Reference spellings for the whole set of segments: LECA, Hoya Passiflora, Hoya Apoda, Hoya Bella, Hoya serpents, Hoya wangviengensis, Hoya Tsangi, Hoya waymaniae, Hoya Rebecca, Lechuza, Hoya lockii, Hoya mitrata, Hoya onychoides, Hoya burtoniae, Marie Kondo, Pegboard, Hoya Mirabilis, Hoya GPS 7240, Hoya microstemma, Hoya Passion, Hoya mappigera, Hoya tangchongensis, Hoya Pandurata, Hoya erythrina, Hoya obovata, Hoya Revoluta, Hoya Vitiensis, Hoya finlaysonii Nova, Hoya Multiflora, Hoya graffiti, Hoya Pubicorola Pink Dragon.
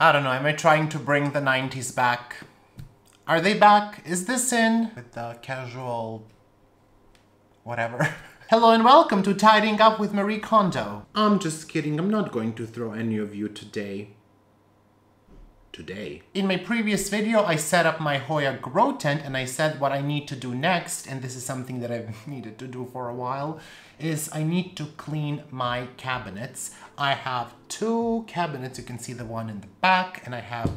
I don't know, am I trying to bring the 90s back? Are they back? Is this in? With the casual... whatever. Hello and welcome to Tidying Up with Marie Kondo. I'm just kidding, I'm not going to throw any of you today. In my previous video, I set up my Hoya grow tent and I said what I need to do next, and this is something that I've needed to do for a while, is I need to clean my cabinets. I have two cabinets, you can see the one in the back, and I have,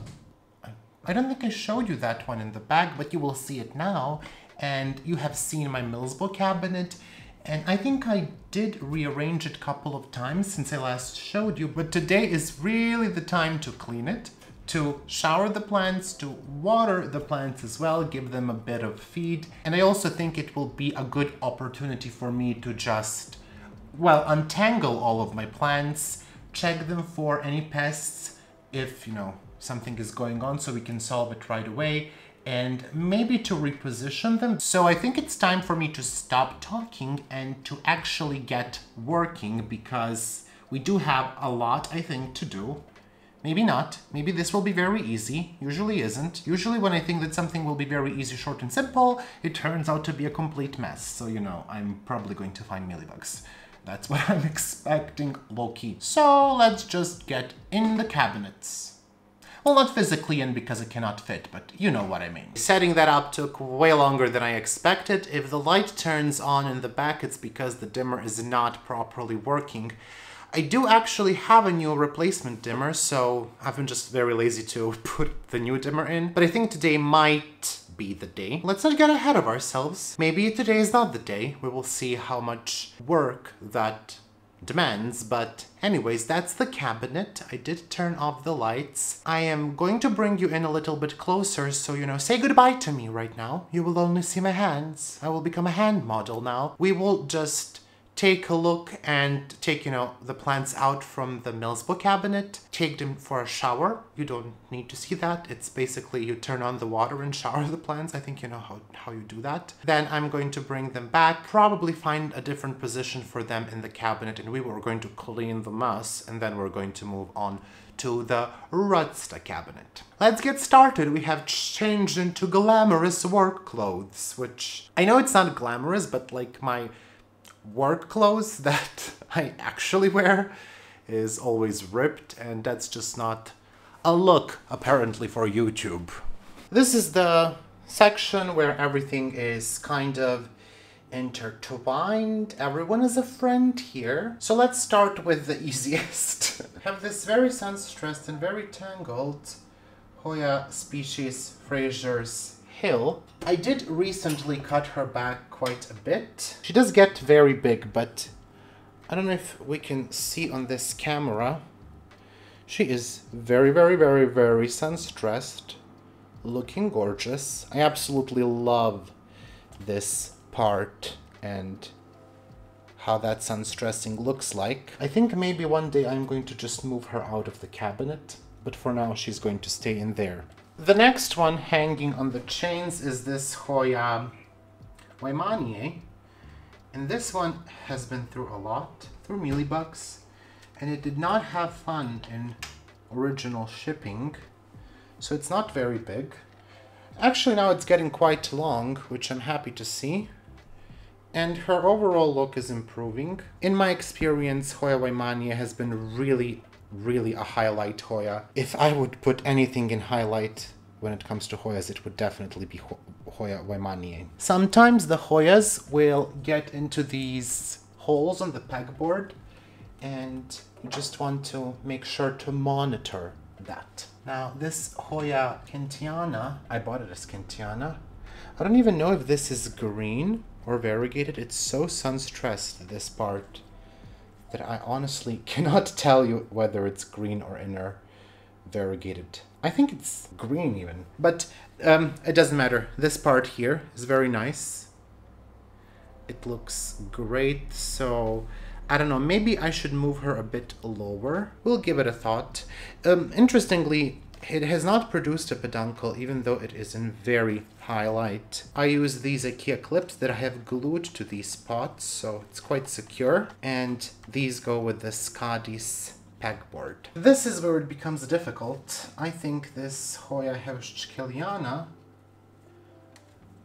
I don't think I showed you that one in the back, but you will see it now, and you have seen my Milsbo cabinet. And I think I did rearrange it a couple of times since I last showed you, but today is really the time to clean it, to shower the plants, to water the plants as well, give them a bit of feed. And I also think it will be a good opportunity for me to just, well, untangle all of my plants, check them for any pests if, you know, something is going on so we can solve it right away, and maybe to reposition them. So I think it's time for me to stop talking and to actually get working, because we do have a lot, I think, to do. Maybe not. Maybe this will be very easy. Usually isn't. Usually when I think that something will be very easy, short and simple, it turns out to be a complete mess. So, you know, I'm probably going to find mealybugs. That's what I'm expecting, low-key. So let's just get in the cabinets. Well, not physically in because it cannot fit, but you know what I mean. Setting that up took way longer than I expected. If the light turns on in the back, it's because the dimmer is not properly working. I do actually have a new replacement dimmer, so I've been just very lazy to put the new dimmer in. But I think today might be the day. Let's not get ahead of ourselves. Maybe today is not the day. We will see how much work that demands. But anyways, that's the cabinet. I did turn off the lights. I am going to bring you in a little bit closer, so, you know, say goodbye to me right now. You will only see my hands. I will become a hand model now. We will just... take a look and take, you know, the plants out from the Milsbo cabinet, take them for a shower. You don't need to see that. It's basically you turn on the water and shower the plants. I think you know how you do that. Then I'm going to bring them back, probably find a different position for them in the cabinet, and we were going to clean the mess, and then we're going to move on to the Rudsta cabinet. Let's get started. We have changed into glamorous work clothes, which I know it's not glamorous, but like my work clothes that I actually wear is always ripped, and that's just not a look, apparently, for YouTube. This is the section where everything is kind of intertwined. Everyone is a friend here. So let's start with the easiest. Have this very sun-stressed and very tangled Hoya species Fraser's Hill. I did recently cut her back quite a bit. She does get very big, but I don't know if we can see on this camera. She is very, very, very, very sun-stressed, looking gorgeous. I absolutely love this part and how that sun-stressing looks like. I think maybe one day I'm going to just move her out of the cabinet, but for now she's going to stay in there. The next one hanging on the chains is this Hoya waymaniae, and this one has been through a lot, through mealybugs, and it did not have fun in original shipping, so it's not very big. Actually now it's getting quite long, which I'm happy to see, and her overall look is improving. In my experience, Hoya waymaniae has been really a highlight Hoya. If I would put anything in highlight when it comes to Hoyas, it would definitely be Hoya waymaniae. Sometimes the Hoyas will get into these holes on the pegboard, and you just want to make sure to monitor that. Now this Hoya kentiana, I bought it as kentiana. I don't even know if this is green or variegated. It's so sun-stressed, this part, that I honestly cannot tell you whether it's green or inner variegated. I think it's green even, but it doesn't matter. This part here is very nice. It looks great, so I don't know, maybe I should move her a bit lower. We'll give it a thought. Interestingly, it has not produced a peduncle, even though it is in very high light. I use these IKEA clips that I have glued to these pots, so it's quite secure. And these go with the Scadis pegboard. This is where it becomes difficult. I think this Hoya herschkeliana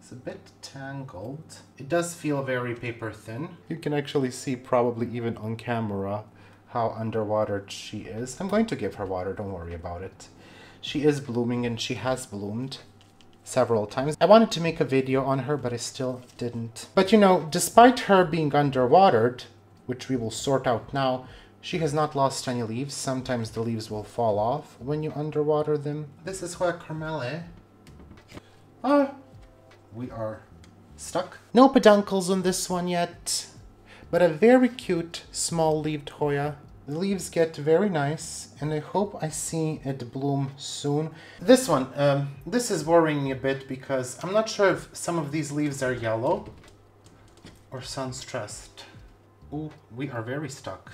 is a bit tangled. It does feel very paper thin. You can actually see, probably even on camera, how underwatered she is. I'm going to give her water, don't worry about it. She is blooming, and she has bloomed several times. I wanted to make a video on her, but I still didn't. But you know, despite her being underwatered, which we will sort out now, she has not lost any leaves. Sometimes the leaves will fall off when you underwater them. This is Hoya Carmelae. Ah, we are stuck. No peduncles on this one yet, but a very cute small-leaved Hoya. The leaves get very nice, and I hope I see it bloom soon. This one, this is worrying me a bit because I'm not sure if some of these leaves are yellow or sun-stressed. Ooh, we are very stuck.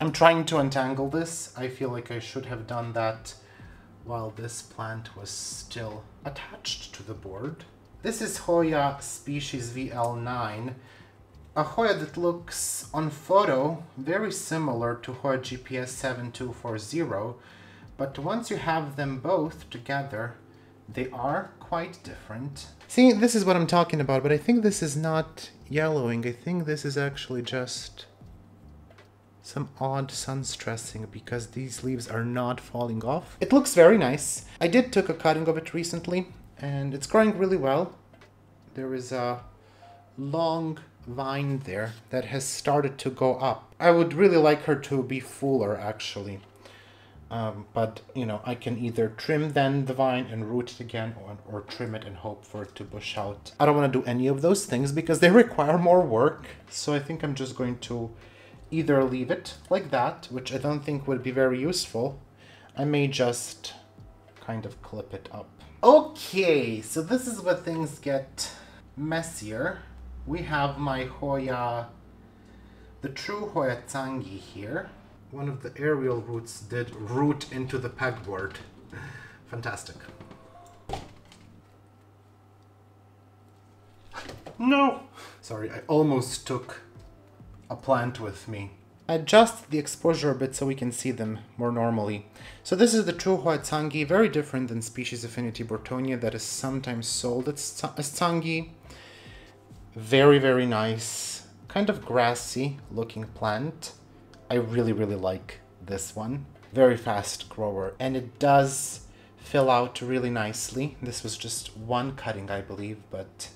I'm trying to untangle this. I feel like I should have done that while this plant was still attached to the board. This is Hoya species VL9. A Hoya that looks, on photo, very similar to Hoya GPS 7240, but once you have them both together, they are quite different. See, this is what I'm talking about, but I think this is not yellowing. I think this is actually just some odd sun stressing because these leaves are not falling off. It looks very nice. I did take a cutting of it recently, and it's growing really well. There is a long vine there that has started to go up. I would really like her to be fuller, actually, but you know, I can either trim then the vine and root it again, or trim it and hope for it to bush out. I don't want to do any of those things because they require more work, so I think I'm just going to either leave it like that, which I don't think would be very useful. I may just kind of clip it up. Okay, so this is where things get messier. We have my Hoya, the true Hoya Tsangi here. One of the aerial roots did root into the pegboard. Fantastic. No! Sorry, I almost took a plant with me. Adjust the exposure a bit so we can see them more normally. So this is the true Hoya Tsangi, very different than species affinity Burtoniae that is sometimes sold as Tsangi. Very, very nice, kind of grassy looking plant. I really, really like this one. Very fast grower, and it does fill out really nicely. This was just one cutting, I believe, but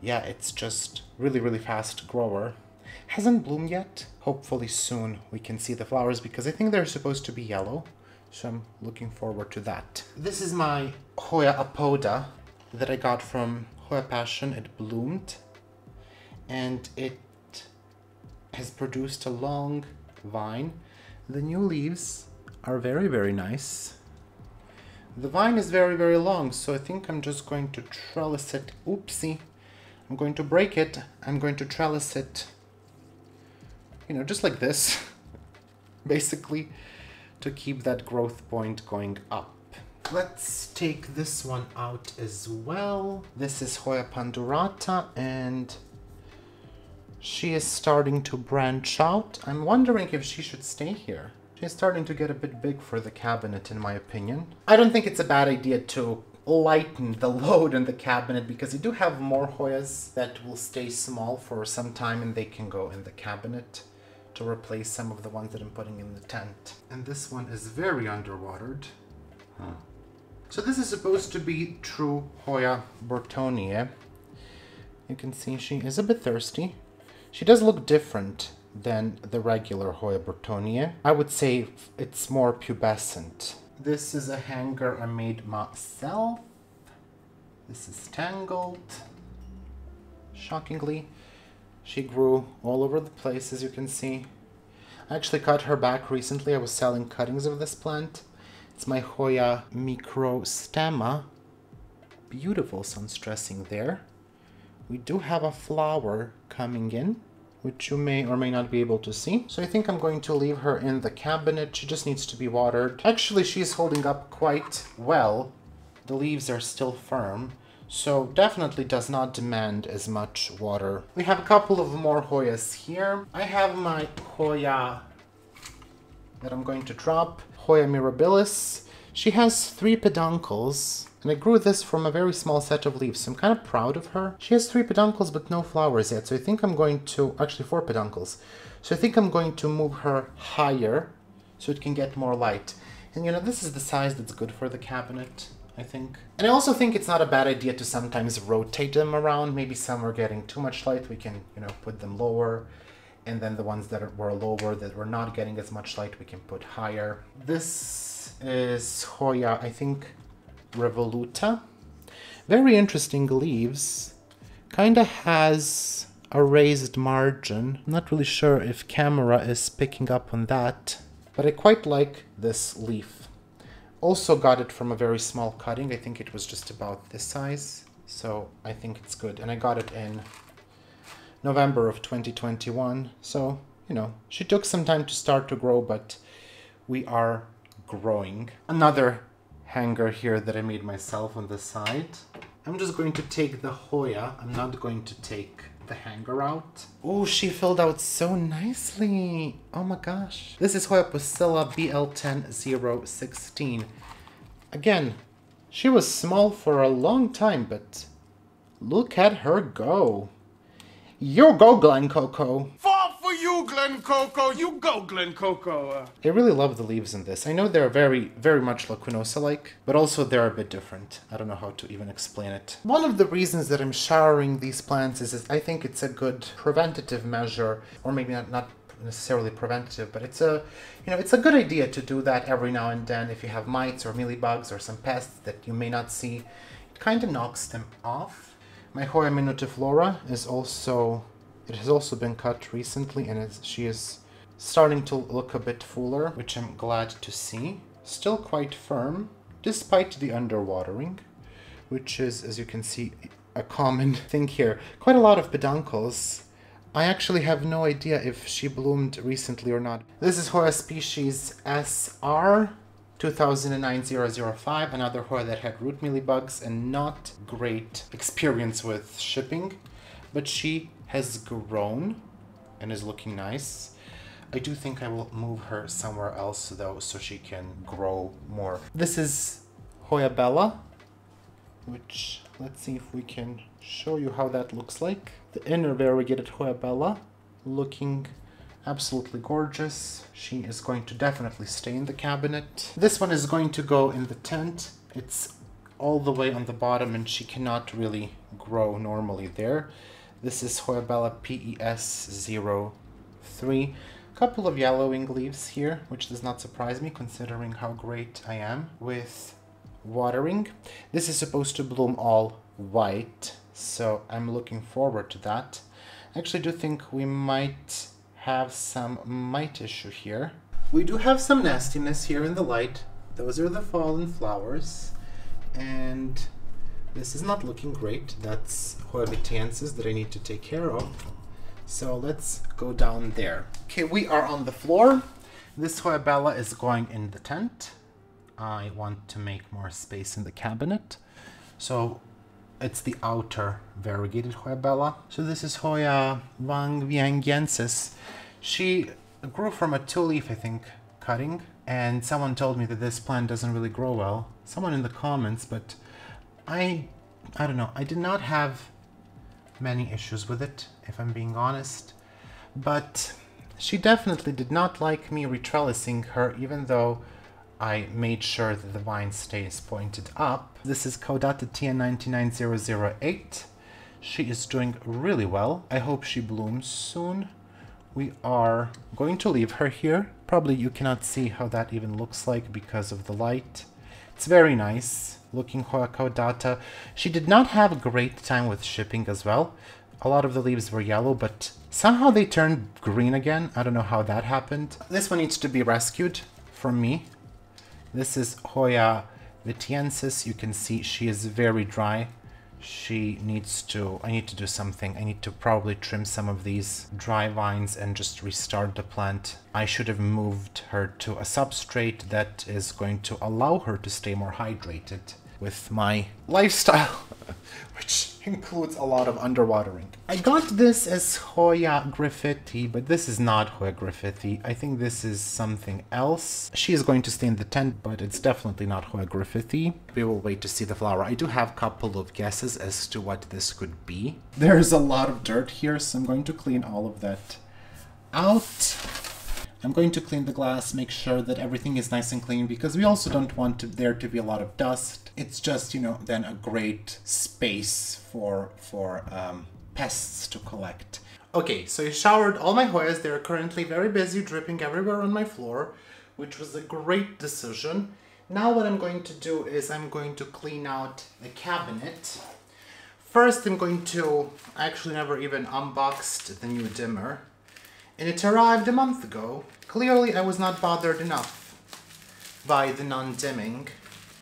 yeah, it's just really, really fast grower. Hasn't bloomed yet. Hopefully soon we can see the flowers because I think they're supposed to be yellow. So I'm looking forward to that. This is my Hoya Apoda that I got from Hoya Passion. It bloomed, and it has produced a long vine. The new leaves are very, very nice. The vine is very, very long, so I think I'm just going to trellis it. Oopsie. I'm going to break it. I'm going to trellis it, you know, just like this, basically, to keep that growth point going up. Let's take this one out as well. This is Hoya Pandurata, and she is starting to branch out. I'm wondering if she should stay here. She's starting to get a bit big for the cabinet, in my opinion. I don't think it's a bad idea to lighten the load in the cabinet because you do have more Hoyas that will stay small for some time, and they can go in the cabinet to replace some of the ones that I'm putting in the tent. And this one is very underwatered. Huh. So this is supposed to be true Hoya Burtoniae. You can see she is a bit thirsty. She does look different than the regular Hoya Burtoniae. I would say it's more pubescent. This is a hanger I made myself. This is tangled. Shockingly, she grew all over the place, as you can see. I actually cut her back recently. I was selling cuttings of this plant. It's my Hoya microstemma. Beautiful sun stressing there. We do have a flower coming in, which you may or may not be able to see. So I think I'm going to leave her in the cabinet. She just needs to be watered. Actually, she's holding up quite well. The leaves are still firm, so definitely does not demand as much water. We have a couple of more Hoyas here. I have my Hoya that I'm going to drop, Hoya Mirabilis. She has 3 peduncles, and I grew this from a very small set of leaves, so I'm kind of proud of her. She has 3 peduncles, but no flowers yet, so I think I'm going to... actually 4 peduncles. So I think I'm going to move her higher, so it can get more light. And you know, this is the size that's good for the cabinet, I think. And I also think it's not a bad idea to sometimes rotate them around. Maybe some are getting too much light, we can, you know, put them lower. And then the ones that were lower, that were not getting as much light, we can put higher. This is Hoya, I think, Revoluta. Very interesting leaves. Kinda has a raised margin. I'm not really sure if camera is picking up on that, but I quite like this leaf. Also got it from a very small cutting. I think it was just about this size, so I think it's good. And I got it in November of 2021, so, you know, she took some time to start to grow, but we are growing. Another hanger here that I made myself on the side. I'm just going to take the Hoya. I'm not going to take the hanger out. Oh, she filled out so nicely. Oh my gosh. This is Hoya Pusilla BL10016. Again, she was small for a long time, but look at her go. You go, Glen Coco. Fall for you, Glen Coco. You go, Glen Coco. I really love the leaves in this. I know they're very, very much Lacunosa-like, but also they're a bit different. I don't know how to even explain it. One of the reasons that I'm showering these plants is I think it's a good preventative measure, or maybe not necessarily preventative, but it's a, you know, it's a good idea to do that every now and then if you have mites or mealybugs or some pests that you may not see. It kind of knocks them off. My Hoya Minutiflora is also, it has also been cut recently, and she is starting to look a bit fuller, which I'm glad to see. Still quite firm, despite the underwatering, which is, as you can see, a common thing here. Quite a lot of peduncles. I actually have no idea if she bloomed recently or not. This is Hoya species SR 2009-005, another Hoya that had root mealybugs and not great experience with shipping, but she has grown and is looking nice. I do think I will move her somewhere else though, so she can grow more. This is Hoya Bella, which, let's see if we can show you how that looks like. The inner variegated Hoya Bella, looking absolutely gorgeous. She is going to definitely stay in the cabinet. This one is going to go in the tent. It's all the way on the bottom and she cannot really grow normally there. This is Hoya Bella PES03. A couple of yellowing leaves here, which does not surprise me considering how great I am with watering. This is supposed to bloom all white, so I'm looking forward to that. I actually do think we might have some mite issue here. We do have some nastiness here in the light. Those are the fallen flowers, and this is not looking great. That's Hoya Vitiensis that I need to take care of. So let's go down there. Okay, we are on the floor. This Hoya Bella is going in the tent. I want to make more space in the cabinet. So it's the outer variegated Hoya Bella. So this is Hoya wangviengensis. She grew from a 2-leaf, I think, cutting, and someone told me that this plant doesn't really grow well. Someone in the comments, but I don't know. I did not have many issues with it, if I'm being honest, but she definitely did not like me retrellising her, even though I made sure that the vine stays pointed up. This is Caudata TN99008. She is doing really well. I hope she blooms soon. We are going to leave her here. Probably you cannot see how that even looks like because of the light. It's very nice looking Hoya Caudata. She did not have a great time with shipping as well. A lot of the leaves were yellow, but somehow they turned green again. I don't know how that happened. This one needs to be rescued from me. This is Hoya Vitiensis. You can see she is very dry. She needs to, I need to do something. I need to probably trim some of these dry vines and just restart the plant. I should have moved her to a substrate that is going to allow her to stay more hydrated with my lifestyle, which includes a lot of underwatering. I got this as Hoya graffiti, but this is not Hoya graffiti. I think this is something else. She is going to stay in the tent, but it's definitely not Hoya graffiti. We will wait to see the flower. I do have a couple of guesses as to what this could be. There's a lot of dirt here, so I'm going to clean all of that out. I'm going to clean the glass, make sure that everything is nice and clean, because we also don't want there to be a lot of dust. It's just, you know, then a great space for pests to collect. Okay, so I showered all my Hoyas. They're currently very busy, dripping everywhere on my floor, which was a great decision. Now what I'm going to do is I'm going to clean out the cabinet. First, I'm going to, I actually never even unboxed the new dimmer. And it arrived a month ago. Clearly, I was not bothered enough by the non-dimming.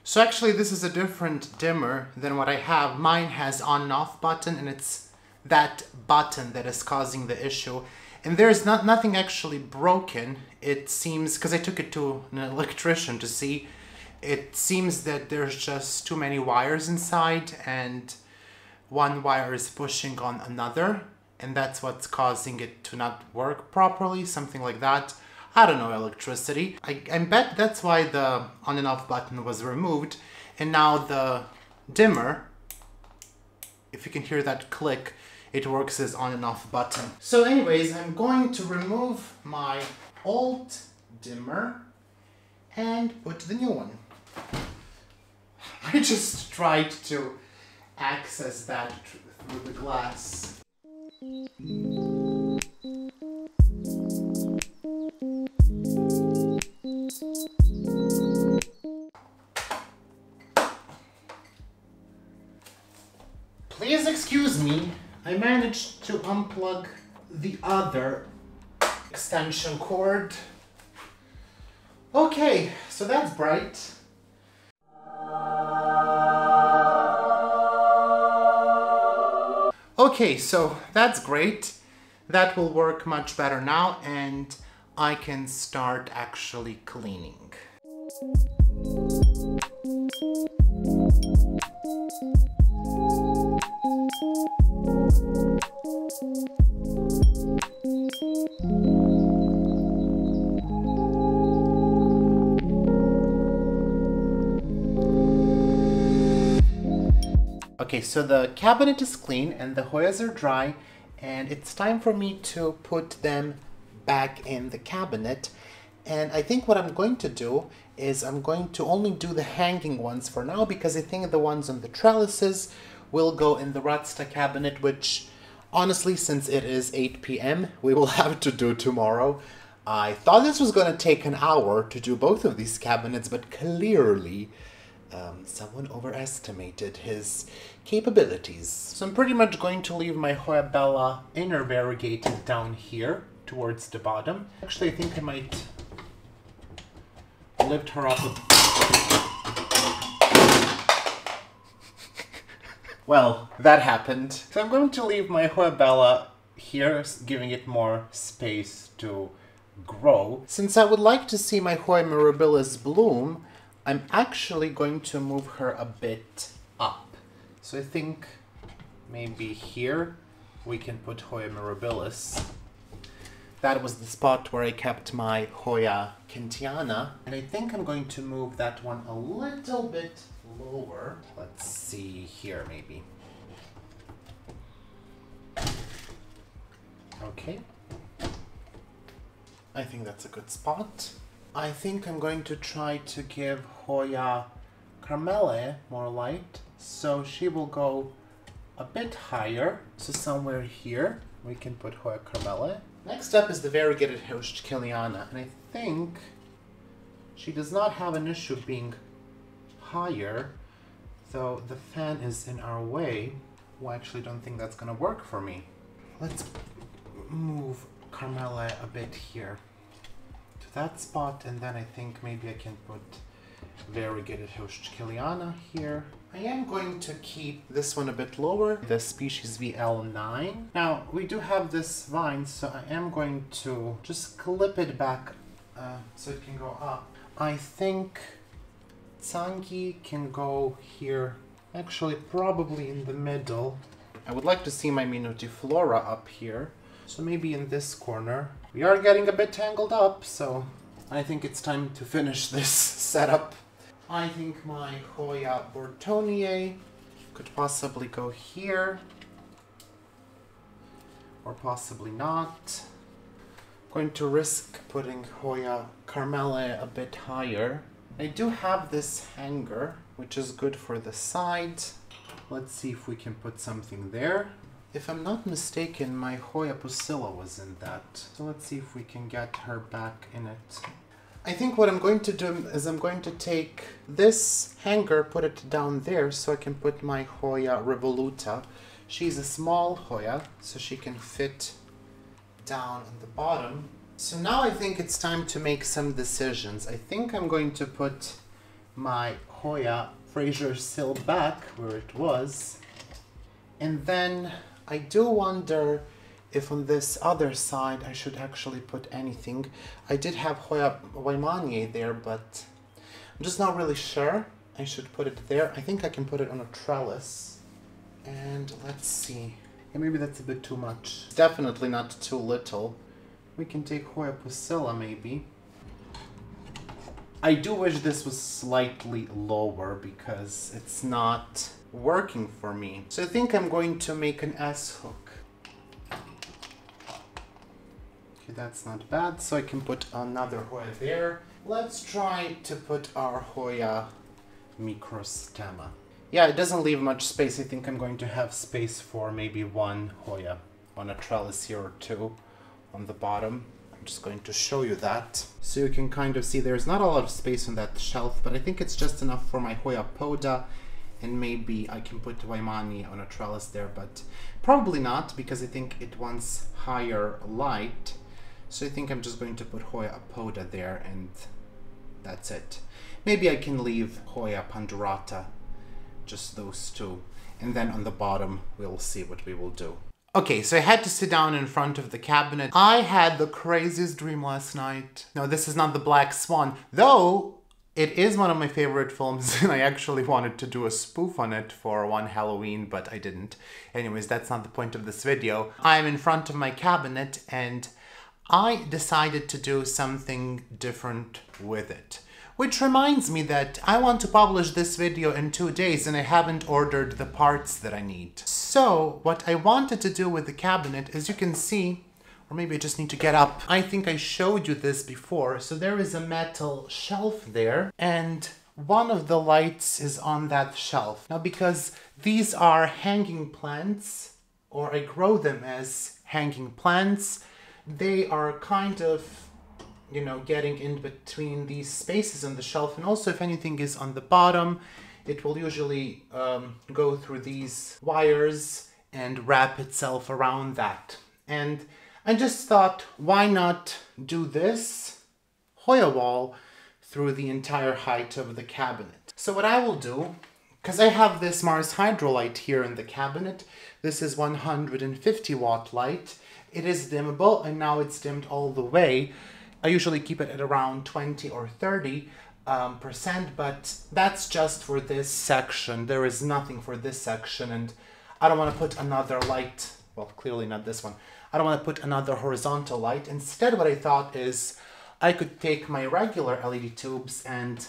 So actually, this is a different dimmer than what I have. Mine has on and off button, and it's that button that is causing the issue. And there's nothing actually broken. It seems, because I took it to an electrician to see, it seems that there's just too many wires inside, and one wire is pushing on another. And that's what's causing it to not work properly, something like that. I don't know, electricity. I bet that's why the on and off button was removed. And now the dimmer, if you can hear that click, it works as on and off button. So anyways, I'm going to remove my old dimmer and put the new one. I just tried to access that through the glass. Please excuse me, I managed to unplug the other extension cord. Okay, so that's bright. Okay, so that's great. That will work much better now, and I can start actually cleaning. Okay, so the cabinet is clean and the Hoyas are dry, and it's time for me to put them back in the cabinet. And I think what I'm going to do is I'm going to only do the hanging ones for now, because I think the ones on the trellises will go in the Rudsta cabinet, which honestly, since it is 8 p.m., we will have to do tomorrow. I thought this was going to take an hour to do both of these cabinets, but clearly someone overestimated his capabilities. So I'm pretty much going to leave my Hoya Bella inner variegated down here towards the bottom. Actually, I think I might lift her up. Well, that happened. So I'm going to leave my Hoya Bella here, giving it more space to grow. Since I would like to see my Hoya Mirabilis bloom, I'm actually going to move her a bit up. So I think maybe here we can put Hoya Mirabilis. That was the spot where I kept my Hoya kentiana. And I think I'm going to move that one a little bit lower. Let's see here maybe. Okay. I think that's a good spot. I think I'm going to try to give Hoya Carmelae more light, so she will go a bit higher. So somewhere here we can put Hoya Carmelae. Next up is the variegated Hoya kentiana, and I think she does not have an issue being higher, though the fan is in our way. Well, I actually don't think that's gonna work for me. Let's move Carmelae a bit here. That spot, and then I think maybe I can put variegated Hoya kentiana here. I am going to keep this one a bit lower, the species VL9. Now, we do have this vine, so I am going to just clip it back so it can go up. I think Tsangi can go here, actually probably in the middle. I would like to see my Minutiflora up here, so maybe in this corner. We are getting a bit tangled up, so I think it's time to finish this setup. I think my Hoya burtoniae could possibly go here, or possibly not. I'm going to risk putting Hoya Carmelae a bit higher. I do have this hanger, which is good for the side. Let's see if we can put something there. If I'm not mistaken, my Hoya Pusilla was in that. So let's see if we can get her back in it. I think what I'm going to do is I'm going to take this hanger, put it down there, so I can put my Hoya Revoluta. She's a small Hoya, so she can fit down on the bottom. So now I think it's time to make some decisions. I think I'm going to put my Hoya Fraser Sill back where it was. And then I do wonder if on this other side I should actually put anything. I did have Hoya waymaniae there, but I'm just not really sure I should put it there. I think I can put it on a trellis. And let's see. Yeah, maybe that's a bit too much. Definitely not too little. We can take Hoya Pusilla maybe. I do wish this was slightly lower because it's not working for me. So I think I'm going to make an S-hook. Okay, that's not bad. So I can put another Hoya there. Let's try to put our Hoya microstemma. Yeah, it doesn't leave much space. I think I'm going to have space for maybe one Hoya on a trellis here or two on the bottom. I'm just going to show you that. So you can kind of see there's not a lot of space on that shelf, but I think it's just enough for my Hoya Apoda, and maybe I can put Waymani on a trellis there, but probably not because I think it wants higher light. So I think I'm just going to put Hoya Apoda there and that's it. Maybe I can leave Hoya Pandurata, just those two. And then on the bottom, we'll see what we will do. Okay, so I had to sit down in front of the cabinet. I had the craziest dream last night. No, this is not The Black Swan, though it is one of my favorite films and I actually wanted to do a spoof on it for one Halloween, but I didn't. Anyways, that's not the point of this video. I'm in front of my cabinet and I decided to do something different with it. Which reminds me that I want to publish this video in 2 days and I haven't ordered the parts that I need. So what I wanted to do with the cabinet, as you can see, or maybe I just need to get up. I think I showed you this before. So there is a metal shelf there and one of the lights is on that shelf. Now, because these are hanging plants, or I grow them as hanging plants, they are kind of, you know, getting in between these spaces on the shelf, and also if anything is on the bottom, it will usually go through these wires and wrap itself around that. And I just thought, why not do this Hoya wall through the entire height of the cabinet? So what I will do, because I have this Mars Hydrolite here in the cabinet, this is 150 watt light, it is dimmable and now it's dimmed all the way. I usually keep it at around 20 or 30%, but that's just for this section. There is nothing for this section, and I don't want to put another light, well, clearly not this one. I don't want to put another horizontal light. Instead, what I thought is I could take my regular LED tubes and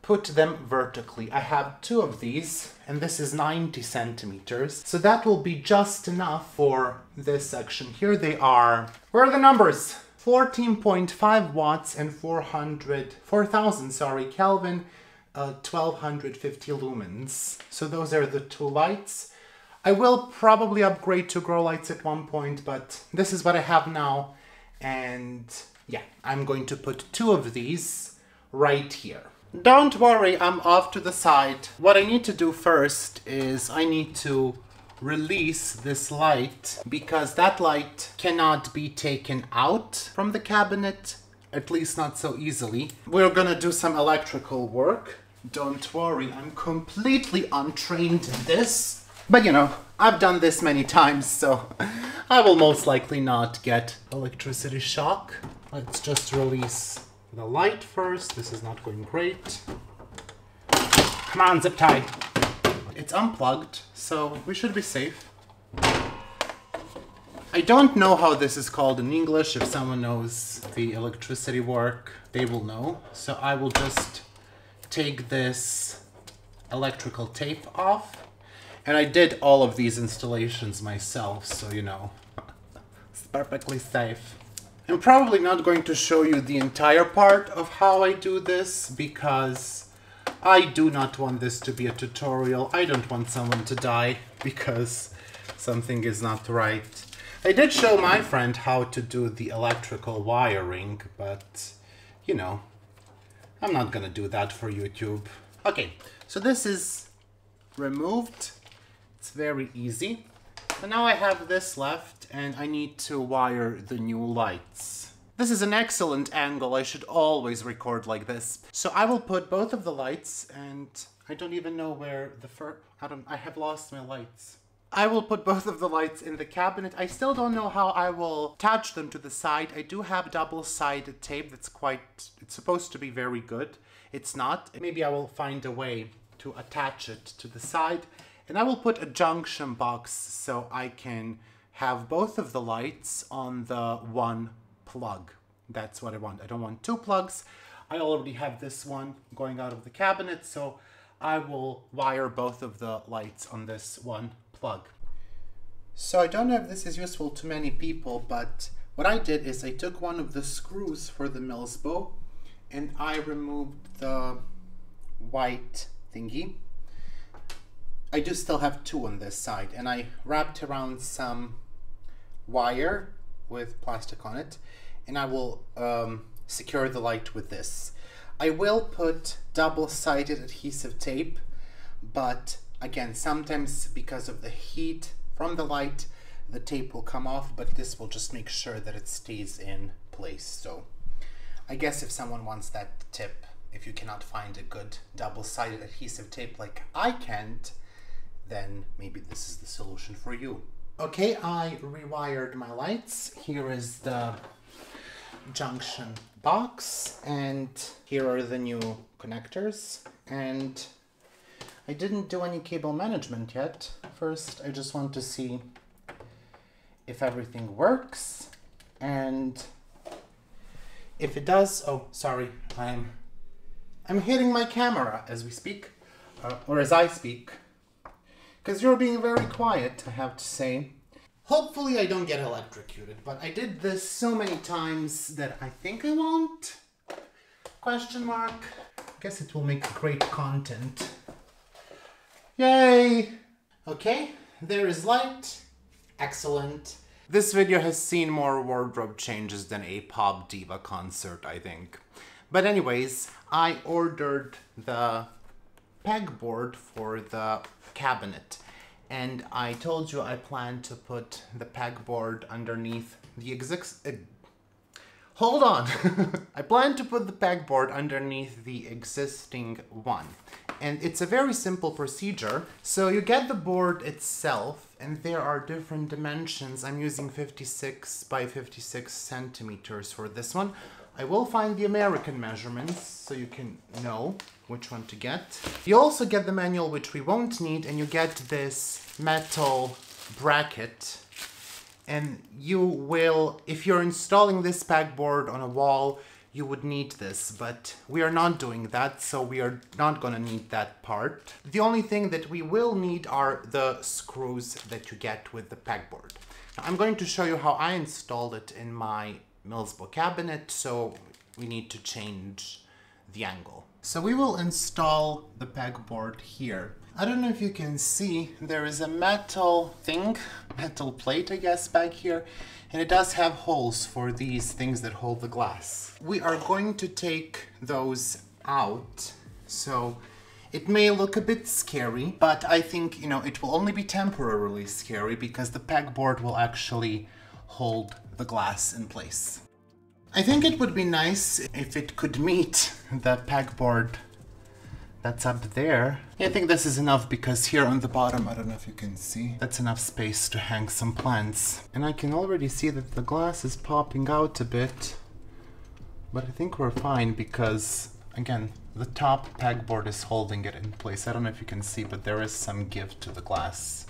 put them vertically. I have two of these, and this is 90 centimeters. So that will be just enough for this section. Here they are. Where are the numbers? 14.5 watts and 4,000 Kelvin, 1,250 lumens. So those are the two lights. I will probably upgrade to grow lights at one point, but this is what I have now. And yeah, I'm going to put two of these right here. Don't worry, I'm off to the side. What I need to do first is I need to release this light, because that light cannot be taken out from the cabinet, at least not so easily. We're gonna do some electrical work. Don't worry, I'm completely untrained in this, but you know, I've done this many times, so I will most likely not get electricity shock. Let's just release the light first. This is not going great. Come on, zip tie. It's It's unplugged, so we should be safe. I don't know how this is called in English. If someone knows the electricity work, they will know. So I will just take this electrical tape off. And I did all of these installations myself, so you know, it's perfectly safe. I'm probably not going to show you the entire part of how I do this, because I do not want this to be a tutorial. I don't want someone to die because something is not right. I did show my friend how to do the electrical wiring, but, you know, I'm not gonna do that for YouTube. Okay, so this is removed. It's very easy. So now I have this left, and I need to wire the new lights. This is an excellent angle. I should always record like this. So I will put both of the lights, and I don't even know where the first... I have lost my lights. I will put both of the lights in the cabinet. I still don't know how I will attach them to the side. I do have double-sided tape that's quite... It's supposed to be very good. It's not. Maybe I will find a way to attach it to the side. And I will put a junction box so I can have both of the lights on the one plug. That's what I want. I don't want two plugs. I already have this one going out of the cabinet, so I will wire both of the lights on this one plug. So I don't know if this is useful to many people, but what I did is I took one of the screws for the Milsbo and I removed the white thingy. I do still have two on this side, and I wrapped around some wire with plastic on it, and I will secure the light with this. I will put double-sided adhesive tape, but again, sometimes because of the heat from the light, the tape will come off, but this will just make sure that it stays in place. So I guess if someone wants that tip, if you cannot find a good double-sided adhesive tape like I can't, then maybe this is the solution for you. Okay, I rewired my lights. Here is the junction box, and here are the new connectors. And I didn't do any cable management yet. First, I just want to see if everything works, and if it does... Oh, sorry, I'm hitting my camera as we speak, or as I speak, because you're being very quiet, I have to say. Hopefully I don't get electrocuted, but I did this so many times that I think I won't. Question mark. I guess it will make great content. Yay! Okay, there is light. Excellent. This video has seen more wardrobe changes than a pop diva concert, I think. But anyways, I ordered the pegboard for the cabinet, and I told you I plan to put the pegboard underneath the I plan to put the pegboard underneath the existing one, and it's a very simple procedure. So you get the board itself, and there are different dimensions. I'm using 56 by 56 centimeters for this one. I will find the American measurements so you can know which one to get. You also get the manual, which we won't need, and you get this metal bracket. And you will, if you're installing this pegboard on a wall, you would need this, but we are not doing that, so we are not gonna need that part. The only thing that we will need are the screws that you get with the pegboard. Now, I'm going to show you how I installed it in my Milsbo cabinet, so we need to change the angle. So we will install the pegboard here. I don't know if you can see, there is a metal thing, metal plate I guess, back here, and it does have holes for these things that hold the glass. We are going to take those out, so it may look a bit scary, but I think, you know, it will only be temporarily scary because the pegboard will actually hold the glass in place. I think it would be nice if it could meet the pegboard that's up there. Yeah, I think this is enough, because here on the bottom, I don't know if you can see, that's enough space to hang some plants. And I can already see that the glass is popping out a bit, but I think we're fine because again, the top pegboard is holding it in place. I don't know if you can see, but there is some give to the glass.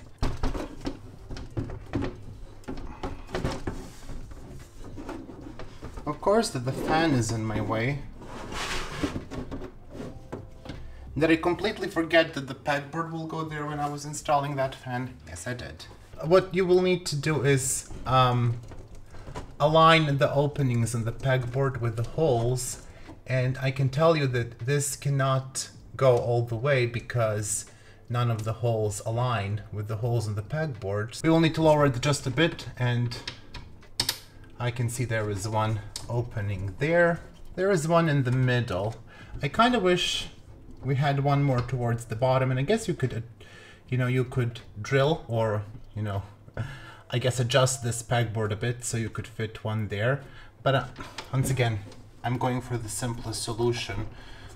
Of course that the fan is in my way. Did I completely forget that the pegboard will go there when I was installing that fan? Yes, I did. What you will need to do is align the openings in the pegboard with the holes, and I can tell you that this cannot go all the way because none of the holes align with the holes in the pegboard. We will need to lower it just a bit, and I can see there is one opening there. There is one in the middle. I kind of wish we had one more towards the bottom, and I guess you could, you could drill or, I guess adjust this pegboard a bit so you could fit one there. But once again, I'm going for the simplest solution.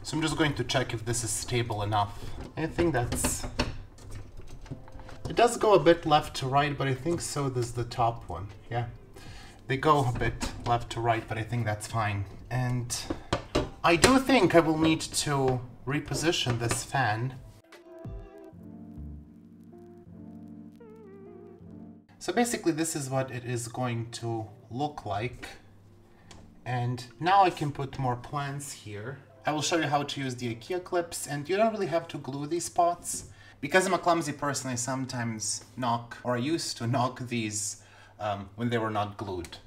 So I'm just going to check if this is stable enough. I think that's... It does go a bit left to right, but I think so does the top one. Yeah, they go a bit left to right, but I think that's fine. And I do think I will need to reposition this fan. So basically this is what it is going to look like. And now I can put more plants here. I will show you how to use the IKEA clips, and you don't really have to glue these pots. Because I'm a clumsy person, I sometimes knock, or I used to knock these when they were not glued.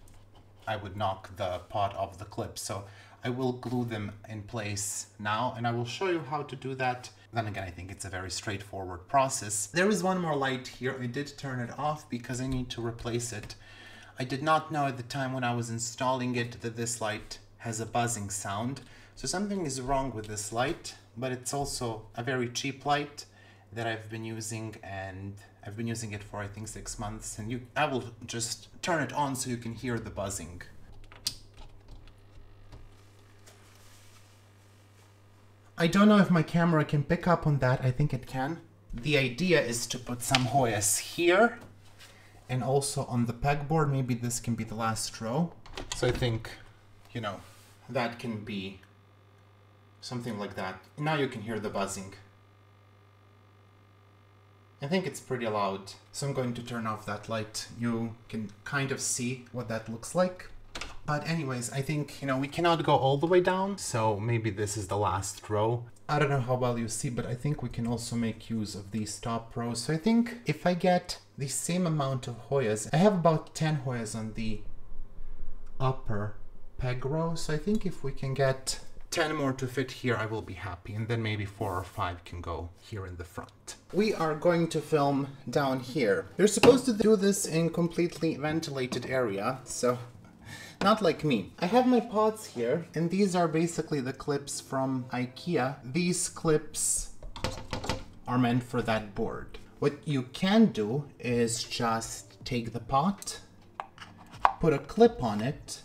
I would knock the pot off the clip, so I will glue them in place now, and I will show you how to do that. Then again, I think it's a very straightforward process. There is one more light here. I did turn it off because I need to replace it. I did not know at the time when I was installing it that this light has a buzzing sound. So something is wrong with this light, but it's also a very cheap light that I've been using, and I've been using it for I think 6 months, and I will just turn it on so you can hear the buzzing. I don't know if my camera can pick up on that. I think it can. The idea is to put some Hoyas here, and also on the pegboard. Maybe this can be the last row. So I think, that can be something like that. Now you can hear the buzzing. I think it's pretty loud. So I'm going to turn off that light. You can kind of see what that looks like. But anyways, I think, we cannot go all the way down. So maybe this is the last row. I don't know how well you see, but I think we can also make use of these top rows. So I think if I get the same amount of Hoyas, I have about 10 Hoyas on the upper peg row. So I think if we can get 10 more to fit here, I will be happy. And then maybe 4 or 5 can go here in the front. We are going to film down here. You're supposed to do this in completely ventilated area. So not like me. I have my pots here, and these are basically the clips from IKEA. These clips are meant for that board. What you can do is just take the pot, put a clip on it,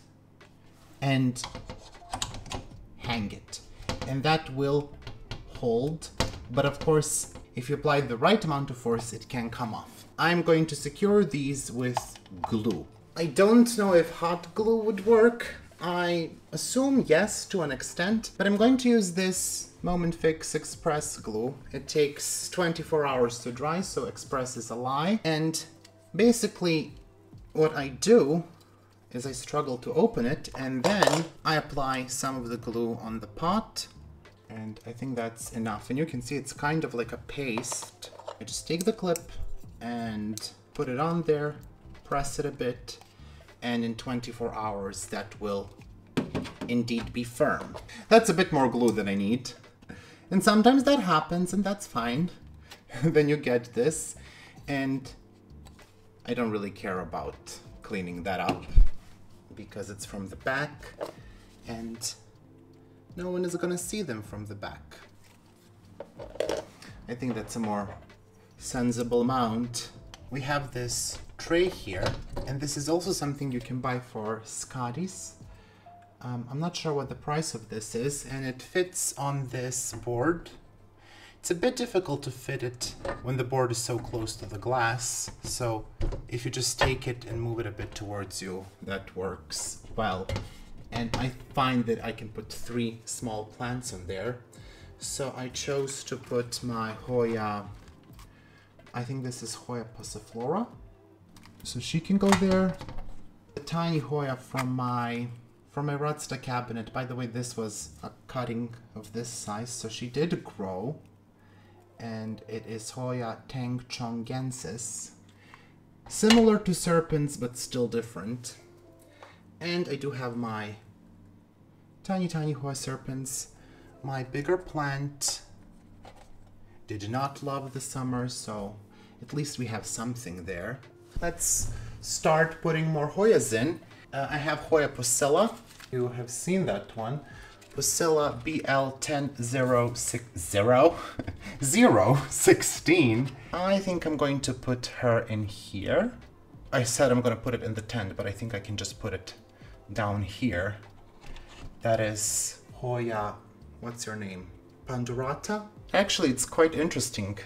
and hang it. And that will hold, but of course, if you apply the right amount of force, it can come off. I'm going to secure these with glue. I don't know if hot glue would work. I assume yes, to an extent, but I'm going to use this Moment Fix Express glue. It takes 24 hours to dry, so express is a lie. And basically what I do is I struggle to open it, and then I apply some of the glue on the pot, and I think that's enough. And you can see it's kind of like a paste. I just take the clip and put it on there, press it a bit, and in 24 hours that will indeed be firm. That's a bit more glue than I need, and sometimes that happens, and that's fine. Then you get this, and I don't really care about cleaning that up because it's from the back and no one is gonna see them from the back. I think that's a more sensible amount. We have this tray here, and this is also something you can buy for Scotties. I'm not sure what the price of this is, and it fits on this board. It's a bit difficult to fit it when the board is so close to the glass, so if you just take it and move it a bit towards you, that works well. and I find that I can put 3 small plants on there. So I chose to put my Hoya, I think this is Hoya passiflora, so she can go there. The tiny Hoya from my Rudsta cabinet, by the way, this was a cutting of this size, so she did grow, and it is Hoya tangchongensis. Similar to serpents, but still different. And I do have my tiny Hoya serpents. My bigger plant did not love the summer, so at least we have something there. Let's start putting more Hoyas in. I have Hoya Posella. You have seen that one. Posella BL10016. I think I'm going to put her in here. I said I'm going to put it in the tent, but I think I can just put it down here. That is Hoya, what's your name? Pandurata? Actually, it's quite interesting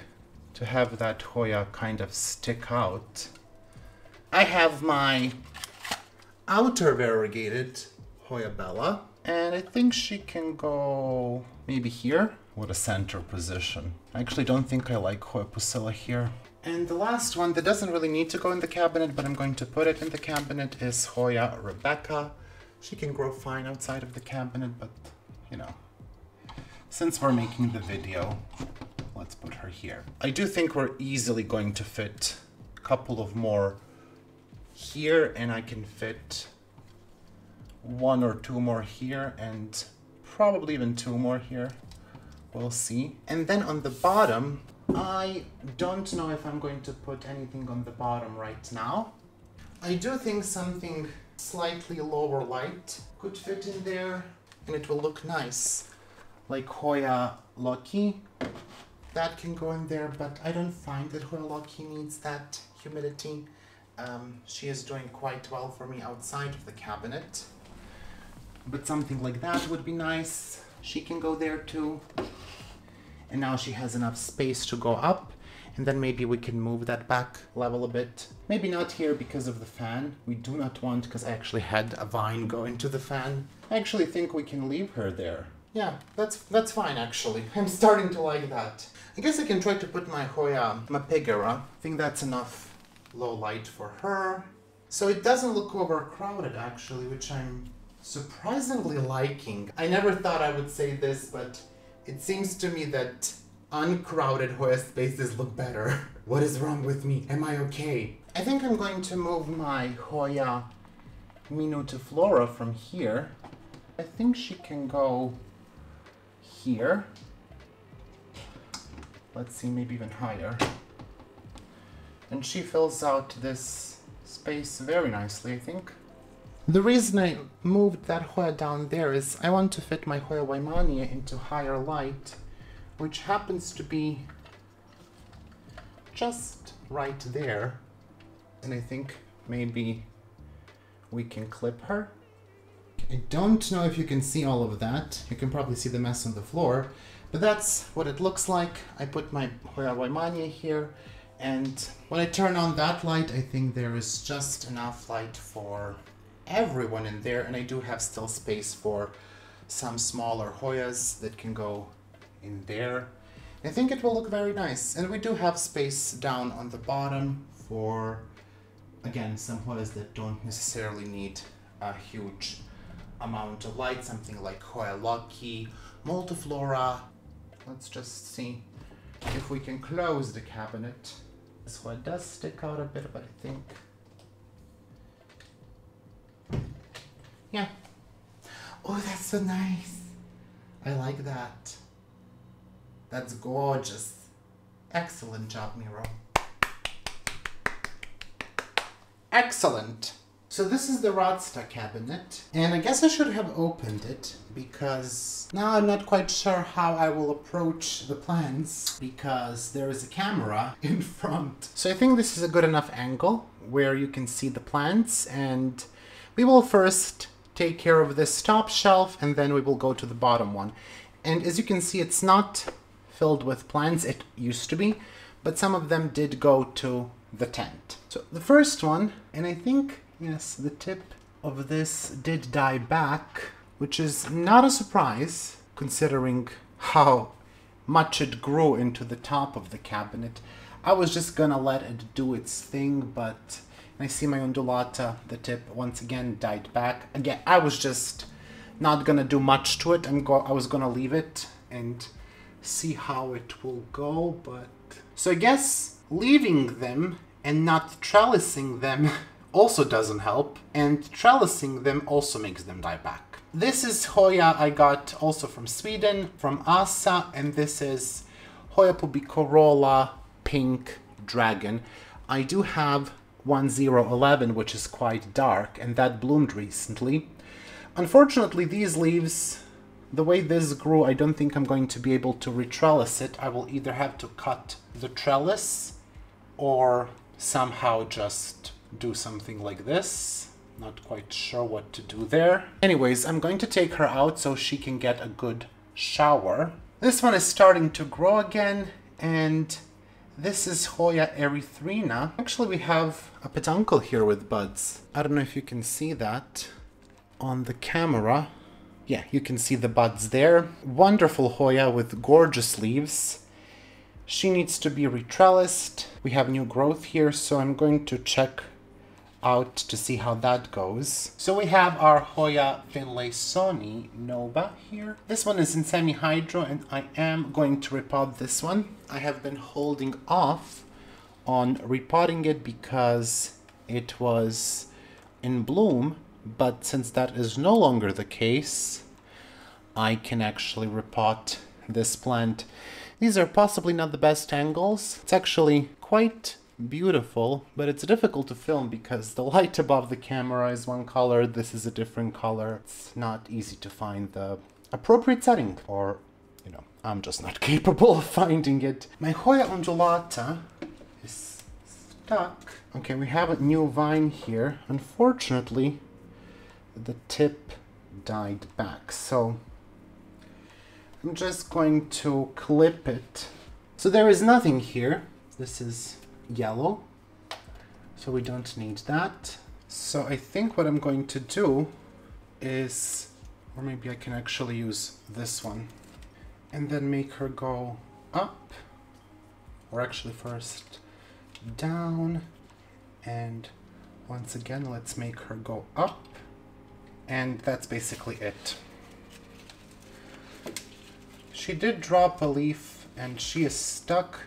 to have that Hoya kind of stick out. I have my outer variegated Hoya Bella, and I think she can go maybe here. What a center position. I actually don't think I like Hoya Posella here. And the last one that doesn't really need to go in the cabinet, but I'm going to put it in the cabinet, is Hoya Rebecca. She can grow fine outside of the cabinet, but you know, since we're making the video, let's put her here. I do think we're easily going to fit a couple of more here, and I can fit 1 or 2 more here, and probably even 2 more here. We'll see. And then on the bottom, I don't know if I'm going to put anything on the bottom right now. I do think something slightly lower light could fit in there, and it will look nice. Like Hoya lockii, that can go in there, but I don't find that Hoya lockii needs that humidity. She is doing quite well for me outside of the cabinet, but something like that would be nice. She can go there too. And now she has enough space to go up, and then maybe we can move that back level a bit. Maybe not here because of the fan. We do not want, because I actually had a vine go into the fan. I actually think we can leave her there. Yeah, that's fine actually. I'm starting to like that. I guess I can try to put my Hoya mappigera. I think that's enough low light for her. So it doesn't look overcrowded actually, which I'm surprisingly liking. I never thought I would say this, but it seems to me that uncrowded Hoya spaces look better. What is wrong with me? Am I okay? I think I'm going to move my Hoya Minutiflora from here. I think she can go here. Let's see, maybe even higher. And she fills out this space very nicely, I think. The reason I moved that Hoya down there is I want to fit my Hoya waymaniae into higher light, which happens to be just right there. And I think maybe we can clip her. I don't know if you can see all of that. You can probably see the mess on the floor, but that's what it looks like. I put my Hoya waymaniae here. And when I turn on that light, I think there is just enough light for everyone in there. And I do have still space for some smaller Hoyas that can go in there. I think it will look very nice. And we do have space down on the bottom for, again, some Hoyas that don't necessarily need a huge amount of light. Something like Hoya lockii, Multiflora. Let's just see if we can close the cabinet. This one does stick out a bit, but I think, yeah. Oh, that's so nice. I like that. That's gorgeous. Excellent job, Miro. Excellent. So this is the Rudsta cabinet, and I guess I should have opened it, because now I'm not quite sure how I will approach the plants, because there is a camera in front. So I think this is a good enough angle where you can see the plants, and we will first take care of this top shelf, and then we will go to the bottom one. And as you can see, it's not filled with plants, it used to be, but some of them did go to the tent. So the first one, and I think, yes, the tip of this did die back, which is not a surprise considering how much it grew into the top of the cabinet. I was just gonna let it do its thing, but I see my undulata, the tip, once again died back. Again, I was just not gonna do much to it. I was gonna leave it and see how it will go, but... So I guess leaving them and not trellising them also doesn't help, and trellising them also makes them die back. This is Hoya I got also from Sweden, from Asa, and this is Hoya pubicorola Pink Dragon. I do have 1011, which is quite dark, and that bloomed recently. Unfortunately, these leaves, the way this grew, I don't think I'm going to be able to re-trellis it. I will either have to cut the trellis or somehow just do something like this. Not quite sure what to do there. Anyways, I'm going to take her out so she can get a good shower. This one is starting to grow again, and this is Hoya erythrina. Actually, we have a peduncle here with buds. I don't know if you can see that on the camera. Yeah, you can see the buds there. Wonderful Hoya with gorgeous leaves. She needs to be re-trellised. We have new growth here, so I'm going to check out to see how that goes. So we have our Hoya finlaysonii Nova here. This one is in semi-hydro, and I am going to repot this one. I have been holding off on repotting it because it was in bloom, but since that is no longer the case, I can actually repot this plant. These are possibly not the best angles. It's actually quite beautiful, but it's difficult to film because the light above the camera is one color, this is a different color. It's not easy to find the appropriate setting, or, you know, I'm just not capable of finding it. My Hoya undulata is stuck. Okay, we have a new vine here. Unfortunately, the tip died back, so I'm just going to clip it. So there is nothing here. This is yellow, so we don't need that. So I think what I'm going to do is, or maybe I can actually use this one and then make her go up, or actually first down, and once again let's make her go up, and that's basically it. She did drop a leaf and she is stuck.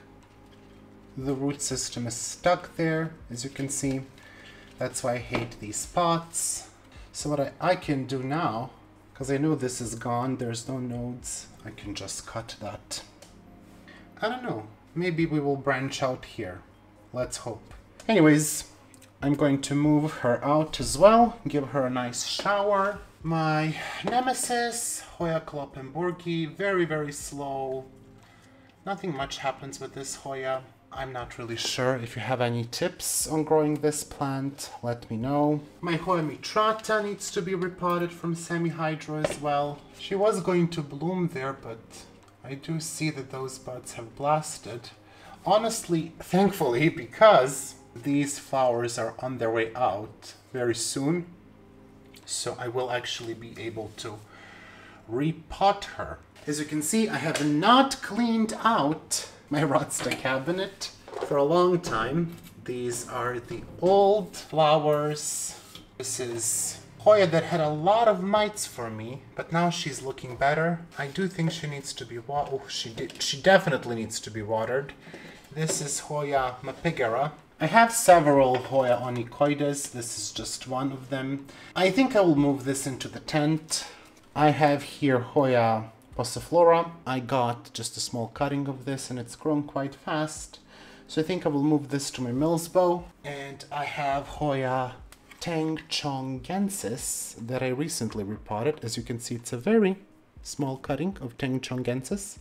The root system is stuck there, as you can see. That's why I hate these pots. So what I can do now, because I know this is gone, there's no nodes, I can just cut that. I don't know, maybe we will branch out here. Let's hope. Anyways, I'm going to move her out as well, give her a nice shower. My nemesis, Hoya kloppenburgii, very, very slow. Nothing much happens with this Hoya. I'm not really sure. If you have any tips on growing this plant, let me know. My Hoya mitrata needs to be repotted from semi-hydro as well. She was going to bloom there, but I do see that those buds have blasted. Honestly, thankfully, because these flowers are on their way out very soon, so I will actually be able to repot her. As you can see, I have not cleaned out my Rudsta cabinet for a long time. These are the old flowers. This is Hoya that had a lot of mites for me, but now she's looking better. I do think she needs to be watered. Oh, she definitely needs to be watered. This is Hoya mappigera. I have several Hoya onychoides. This is just one of them. I think I will move this into the tent. I have here Hoya Multiflora. I got just a small cutting of this and it's grown quite fast, so I think I will move this to my Milsbo. And I have Hoya tangchongensis that I recently repotted. As you can see, it's a very small cutting of tangchongensis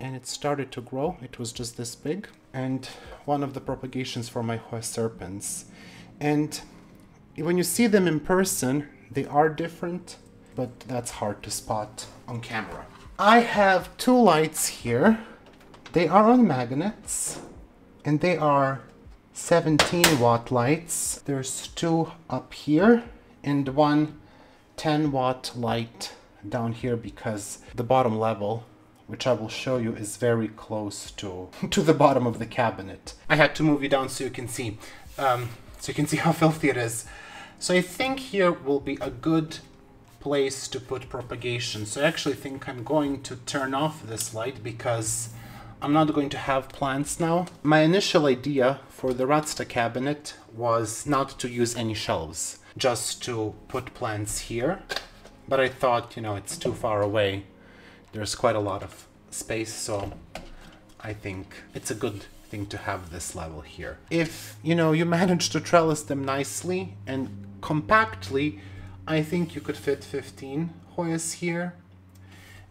and it started to grow. It was just this big, and one of the propagations for my Hoya serpents. And when you see them in person, they are different, but that's hard to spot on camera. I have two lights here. They are on magnets and they are 17 watt lights. There's two up here and one 10-watt light down here, because the bottom level, which I will show you, is very close to the bottom of the cabinet. I had to move you down so you can see, how filthy it is. So I think here will be a good place to put propagation. So I actually think I'm going to turn off this light because I'm not going to have plants now. My initial idea for the Rudsta cabinet was not to use any shelves, just to put plants here. But I thought, you know, it's too far away. There's quite a lot of space, so I think it's a good thing to have this level here. If, you know, you manage to trellis them nicely and compactly, I think you could fit 15 Hoyas here.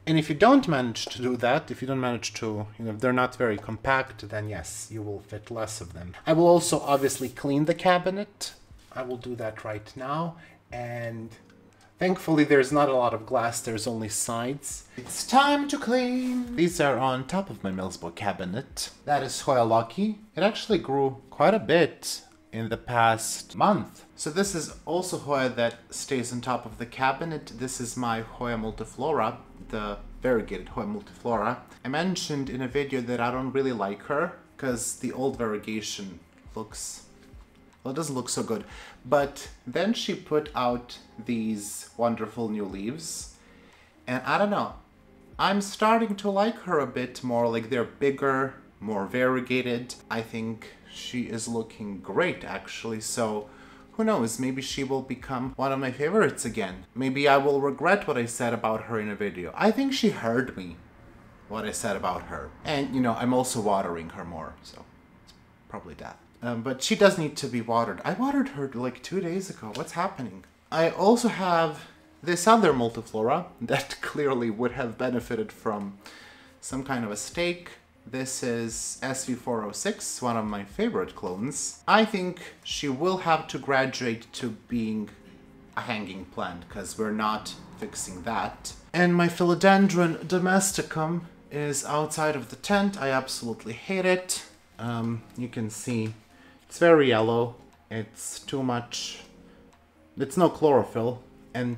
And if you don't manage to do that, if you don't manage to, you know, if they're not very compact, then yes, you will fit less of them. I will also obviously clean the cabinet. I will do that right now. And thankfully there's not a lot of glass, there's only sides. It's time to clean! These are on top of my Milsbo cabinet. That is Hoya lockii. It actually grew quite a bit in the past month. So this is also Hoya that stays on top of the cabinet. This is my Hoya Multiflora, the variegated Hoya Multiflora. I mentioned in a video that I don't really like her because the old variegation looks, well, it doesn't look so good. But then she put out these wonderful new leaves, and I don't know, I'm starting to like her a bit more. Like, they're bigger, more variegated. I think she is looking great, actually, so who knows, maybe she will become one of my favorites again. Maybe I will regret what I said about her in a video. I think she heard me, what I said about her. And, you know, I'm also watering her more, so it's probably that. But she does need to be watered. I watered her like 2 days ago. What's happening? I also have this other Multiflora that clearly would have benefited from some kind of a stake. This is SV406, one of my favorite clones. I think she will have to graduate to being a hanging plant, because we're not fixing that. And my Philodendron domesticum is outside of the tent. I absolutely hate it. You can see it's very yellow. It's too much. It's no chlorophyll. And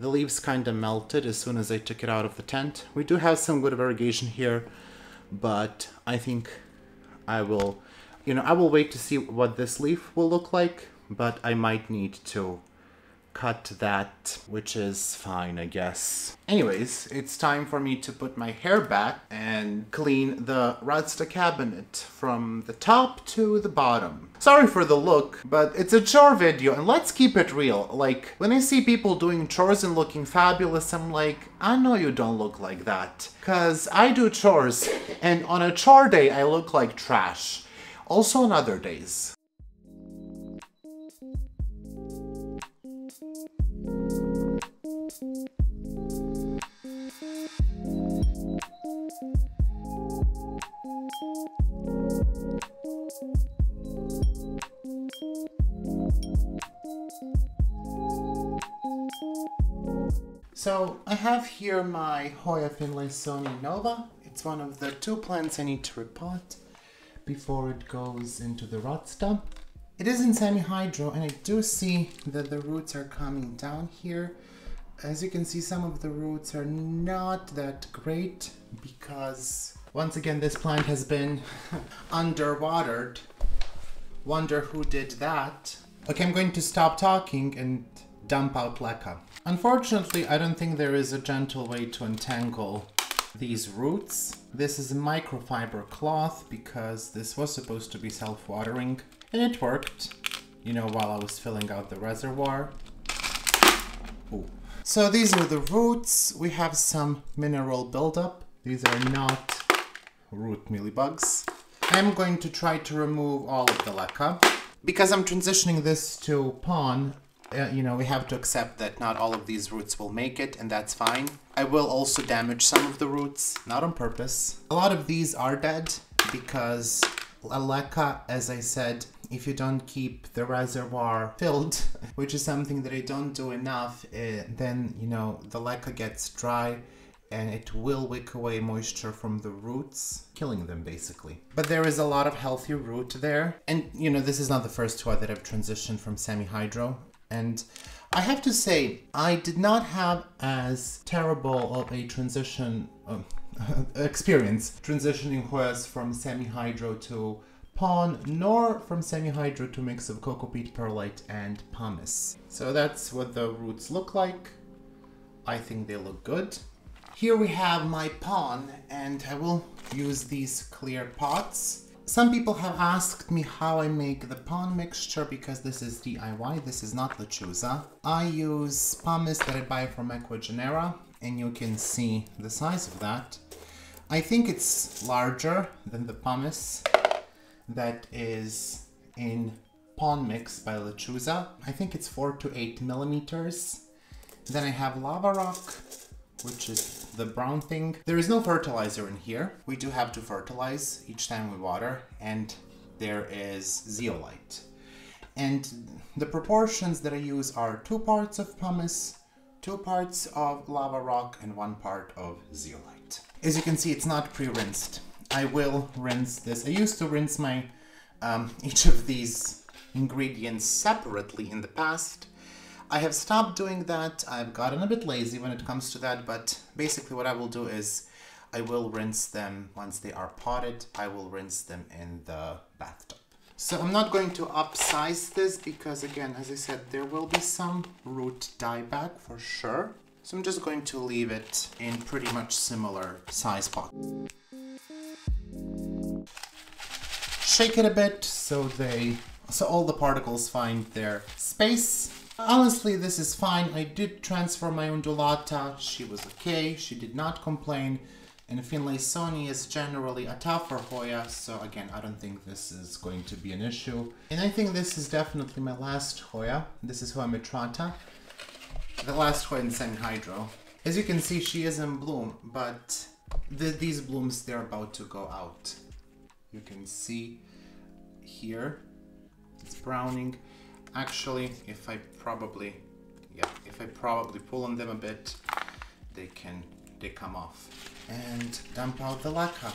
the leaves kind of melted as soon as I took it out of the tent. We do have some good variegation here, but I think I will, you know, I will wait to see what this leaf will look like, but I might need to cut that, which is fine, I guess. Anyways, it's time for me to put my hair back and clean the Rudsta cabinet from the top to the bottom. Sorry for the look, but it's a chore video, and let's keep it real. Like, when I see people doing chores and looking fabulous, I'm like, I know you don't look like that, because I do chores, and on a chore day, I look like trash. Also on other days. So I have here my Hoya finlaysonii Nova. It's one of the two plants I need to repot before it goes into the Rudsta. It is in semi-hydro, and I do see that the roots are coming down here. As you can see, some of the roots are not that great because, once again, this plant has been underwatered. Wonder who did that. Okay, I'm going to stop talking and dump out LECA. Unfortunately, I don't think there is a gentle way to untangle these roots. This is a microfiber cloth because this was supposed to be self-watering. And it worked, you know, while I was filling out the reservoir. Ooh. So these are the roots. We have some mineral buildup. These are not root mealybugs. I'm going to try to remove all of the LECA. Because I'm transitioning this to PON, you know, we have to accept that not all of these roots will make it, and that's fine. I will also damage some of the roots, not on purpose. A lot of these are dead because LECA, as I said, if you don't keep the reservoir filled, which is something that I don't do enough, then, you know, the LECA gets dry and it will wick away moisture from the roots, killing them basically. But there is a lot of healthy root there. And, you know, this is not the first one that I've transitioned from semi-hydro. And I have to say, I did not have as terrible of a transition experience transitioning Hoyas from semi-hydro to PON, nor from semi-hydro to mix of cocopeat, perlite, and pumice. So that's what the roots look like. I think they look good. Here we have my PON, and I will use these clear pots. Some people have asked me how I make the PON mixture, because this is DIY, this is not Lechuza. I use pumice that I buy from Equigenera, and you can see the size of that. I think it's larger than the pumice that is in PON mix by Lechuza. I think it's 4 to 8 millimeters. Then I have lava rock, which is the brown thing. There is no fertilizer in here. We do have to fertilize each time we water, and there is zeolite. And the proportions that I use are 2 parts of pumice, 2 parts of lava rock, and 1 part of zeolite. As you can see, it's not pre-rinsed. I will rinse this. I used to rinse my each of these ingredients separately in the past. I have stopped doing that. I've gotten a bit lazy when it comes to that, but basically what I will do is I will rinse them once they are potted. I will rinse them in the bathtub. So I'm not going to upsize this because, again, as I said, there will be some root dieback for sure. So I'm just going to leave it in pretty much similar size pot. Shake it a bit so all the particles find their space. Honestly, this is fine. I did transfer my undulata. She was okay. She did not complain. And Finlaysonii is generally a tougher Hoya, so again, I don't think this is going to be an issue. And I think this is definitely my last Hoya. This is Hoya mitrata, the last Hoya in semi-hydro. As you can see, she is in bloom, but these blooms, they're about to go out. You can see here, it's browning. Actually, if I probably pull on them a bit, they come off. And dump out the LECA.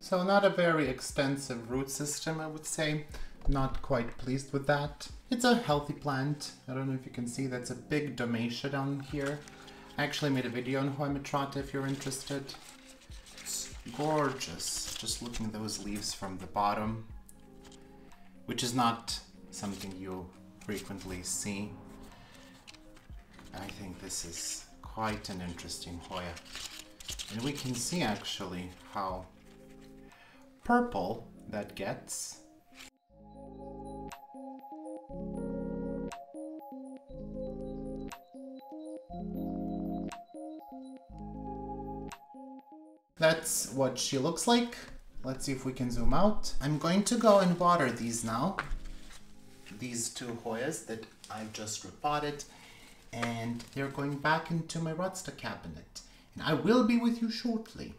So not a very extensive root system, I would say. Not quite pleased with that. It's a healthy plant. I don't know if you can see, that's a big domatia down here. I actually made a video on Hoya mitrata if you're interested. Gorgeous, just looking at those leaves from the bottom, which is not something you frequently see. I think this is quite an interesting Hoya. And we can see actually how purple that gets. That's what she looks like. Let's see if we can zoom out. I'm going to go and water these now. These 2 Hoyas that I've just repotted. And they're going back into my Rudsta cabinet. And I will be with you shortly.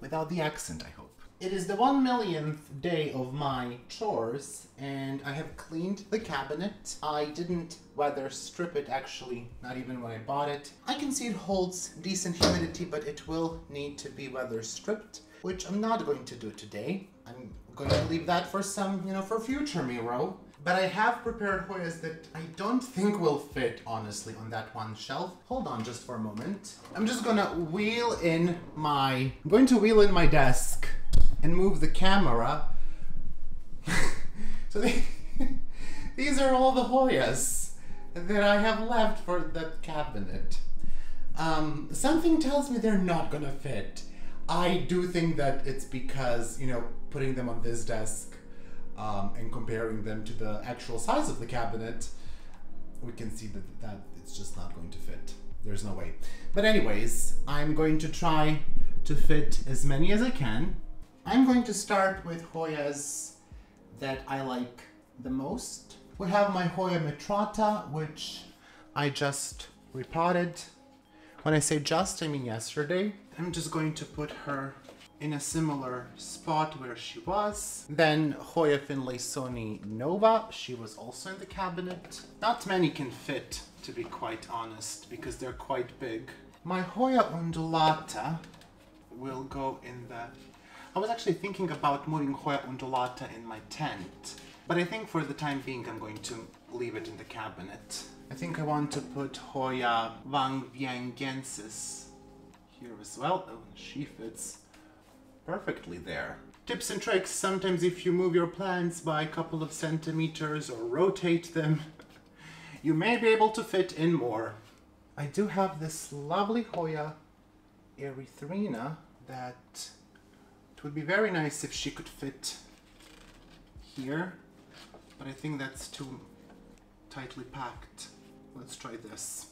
Without the accent, I hope. It is the 1,000,000th day of my chores. And I have cleaned the cabinet. I didn't weather strip it, actually, not even when I bought it. I can see it holds decent humidity, but it will need to be weather stripped, which I'm not going to do today. I'm going to leave that for some, you know, for future Miro. But I have prepared Hoyas that I don't think will fit, honestly, on that one shelf. Hold on just for a moment. I'm just gonna wheel in my desk and move the camera. So these are all the Hoyas that I have left for that cabinet. Something tells me they're not gonna fit. I do think that it's because, you know, putting them on this desk and comparing them to the actual size of the cabinet, we can see that it's just not going to fit. There's no way. But anyways, I'm going to try to fit as many as I can. I'm going to start with Hoyas that I like the most. We have my Hoya mitrata, which I just repotted. When I say just, I mean yesterday. I'm just going to put her in a similar spot where she was. Then Hoya finlaysonii Nova, she was also in the cabinet. Not many can fit, to be quite honest, because they're quite big. My Hoya undulata will go in the... I was actually thinking about moving Hoya undulata in my tent, But I think for the time being I'm going to leave it in the cabinet. I think I want to put Hoya wangviengensis here as well. Oh, she fits perfectly there. Tips and tricks. Sometimes if you move your plants by a couple of centimeters or rotate them, you may be able to fit in more. I do have this lovely Hoya erythrina that it would be very nice if she could fit here, but I think that's too tightly packed. Let's try this.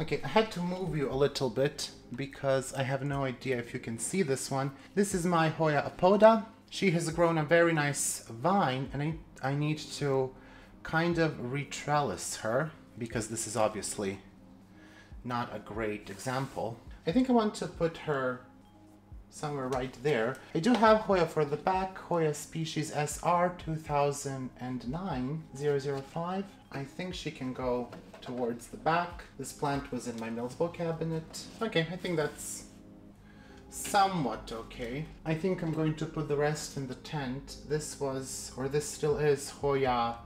Okay, I had to move you a little bit because I have no idea if you can see this one. This is my Hoya Apoda. She has grown a very nice vine, and I need to kind of re-trellis her because this is obviously not a great example. I think I want to put her somewhere right there. I do have Hoya for the back, Hoya species SR 2009-005. I think she can go towards the back. This plant was in my Milsbo cabinet. Okay, I think that's somewhat okay. I think I'm going to put the rest in the tent. This was, or this still is, Hoya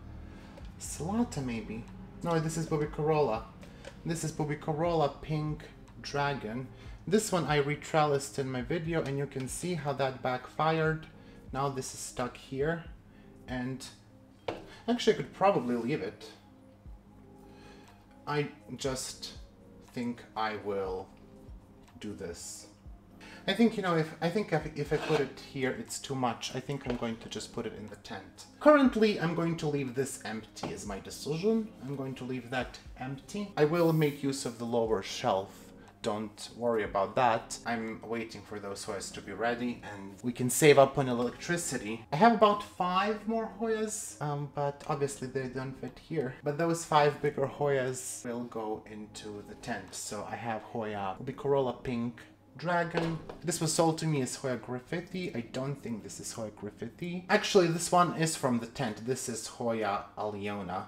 salata maybe? No, this is Bubicorola. This is Bubicorola Pink Dragon. This one I retrellised in my video, and you can see how that backfired. Now this is stuck here, and actually I could probably leave it. I just think I will do this. I think, you know, if I put it here, it's too much. I think I'm going to just put it in the tent. Currently, I'm going to leave this empty is my decision. I'm going to leave that empty. I will make use of the lower shelf. Don't worry about that. I'm waiting for those Hoyas to be ready, and we can save up on electricity. I have about 5 more Hoyas, but obviously they don't fit here. But those 5 bigger Hoyas will go into the tent. So I have Hoya Bicorola Pink Dragon. This was sold to me as Hoya graffiti. I don't think this is Hoya graffiti. Actually, this one is from the tent. This is Hoya Aliona,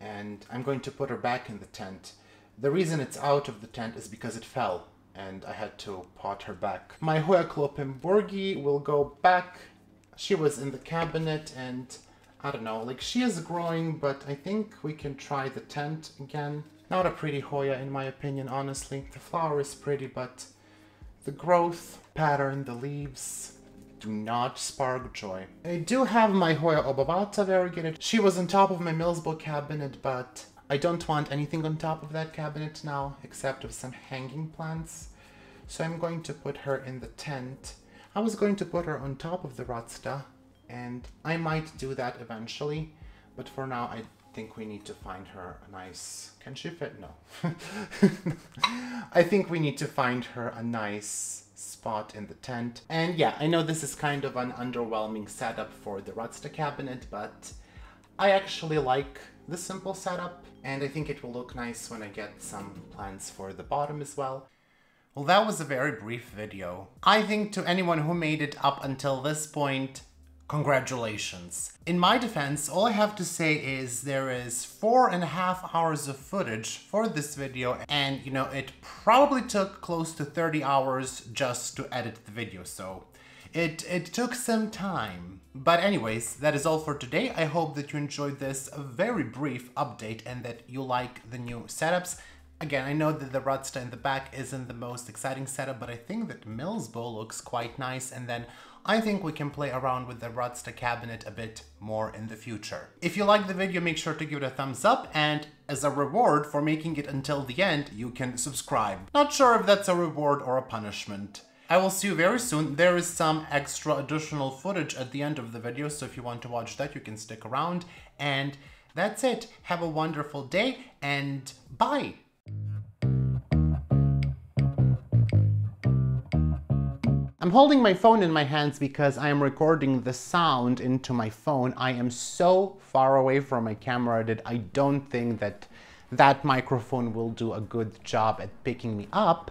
and I'm going to put her back in the tent. The reason it's out of the tent is because it fell, and I had to pot her back. My Hoya Kloppenburgii will go back. She was in the cabinet, and I don't know, like, she is growing, but I think we can try the tent again. Not a pretty Hoya in my opinion, honestly. The flower is pretty, but the growth pattern, the leaves, do not spark joy. I do have my Hoya Obovata variegated. She was on top of my Milsbo cabinet, but I don't want anything on top of that cabinet now, except of some hanging plants. So I'm going to put her in the tent. I was going to put her on top of the Rudsta, and I might do that eventually, but for now I think we need to find her a nice... Can she fit? No. I think we need to find her a nice spot in the tent. And yeah, I know this is kind of an underwhelming setup for the Rudsta cabinet, but I actually like this simple setup, and I think it will look nice when I get some plants for the bottom as well. Well, that was a very brief video. I think to anyone who made it up until this point, congratulations. In my defense, all I have to say is there is 4.5 hours of footage for this video, and you know, it probably took close to 30 hours just to edit the video, so it took some time. But anyways, that is all for today. I hope that you enjoyed this very brief update and that you like the new setups. Again, I know that the Rudsta in the back isn't the most exciting setup, but I think that Milsbo looks quite nice, and then I think we can play around with the Rudsta cabinet a bit more in the future. If you like the video, make sure to give it a thumbs up, and as a reward for making it until the end, you can subscribe. Not sure if that's a reward or a punishment. I will see you very soon. There is some extra additional footage at the end of the video, so if you want to watch that, you can stick around. And that's it. Have a wonderful day, and bye! I'm holding my phone in my hands because I am recording the sound into my phone. I am so far away from my camera that I don't think that microphone will do a good job at picking me up.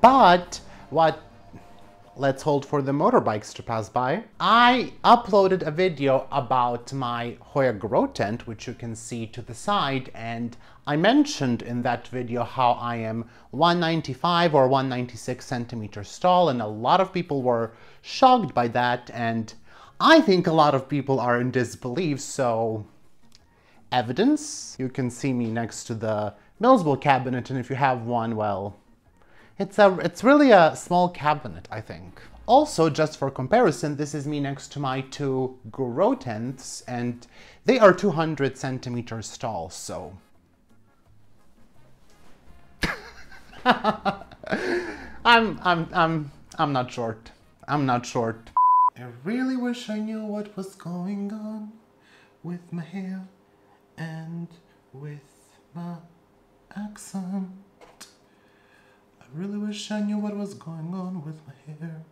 But what... Let's hold for the motorbikes to pass by. I uploaded a video about my Hoya grow tent, which you can see to the side, and I mentioned in that video how I am 195 or 196 centimeters tall, and a lot of people were shocked by that, and I think a lot of people are in disbelief, so evidence. You can see me next to the Milsbo cabinet, and if you have one, well, it's really a small cabinet, I think. Also, just for comparison, this is me next to my two grotenths, and they are 200 centimeters tall, so... I'm not short. I'm not short. I really wish I knew what was going on with my hair and with my accent. I really wish I knew what was going on with my hair.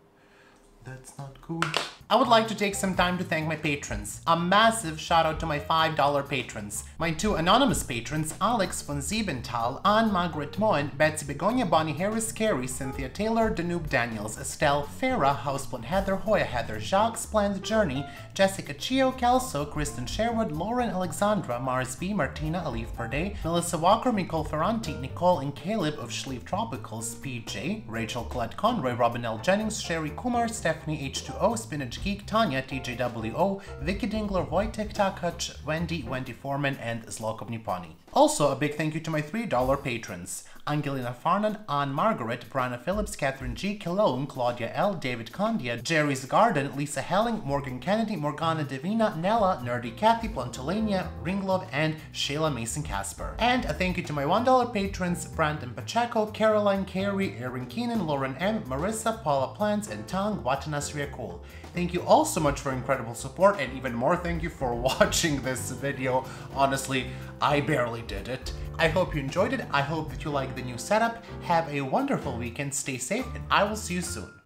That's not cool. I would like to take some time to thank my patrons. A massive shout out to my $5 patrons. My two anonymous patrons, Alex von Siebenthal, Anne Margaret Moen, Betsy Begonia, Bonnie Harris, Carrie, Cynthia Taylor, Danube Daniels, Estelle, Farah, Houseplant Heather, Hoya Heather, Jacques, Splendid Journey, Jessica Chio, Kelso, Kristen Sherwood, Lauren Alexandra, Mars B, Martina, Alif Perday, Melissa Walker, Nicole Ferranti, Nicole and Caleb of Schlieve Tropicals, PJ, Rachel Collette Conroy, Robin L. Jennings, Sherry Kumar, Stephanie H2O, Spinach Geek, Tanya, TJWO, Vicky Dingler, Wojtek Takac, Wendy, Wendy Foreman, and Zlokob Niponi. Also, a big thank you to my $3 patrons. Angelina Farnan, Anne Margaret, Brianna Phillips, Catherine G, Cologne, Claudia L, David Condia, Jerry's Garden, Lisa Helling, Morgan Kennedy, Morgana Divina, Nella, Nerdy Kathy, Plantolania, Ringlove, and Shayla Mason Casper. And a thank you to my $1 patrons, Brandon Pacheco, Caroline Carey, Erin Keenan, Lauren M, Marissa, Paula Plants, and Tang Watanasria Cole. Thank you all so much for incredible support, and even more thank you for watching this video. Honestly, I barely did it. I hope you enjoyed it. I hope that you like the new setup. Have a wonderful weekend, stay safe, and I will see you soon.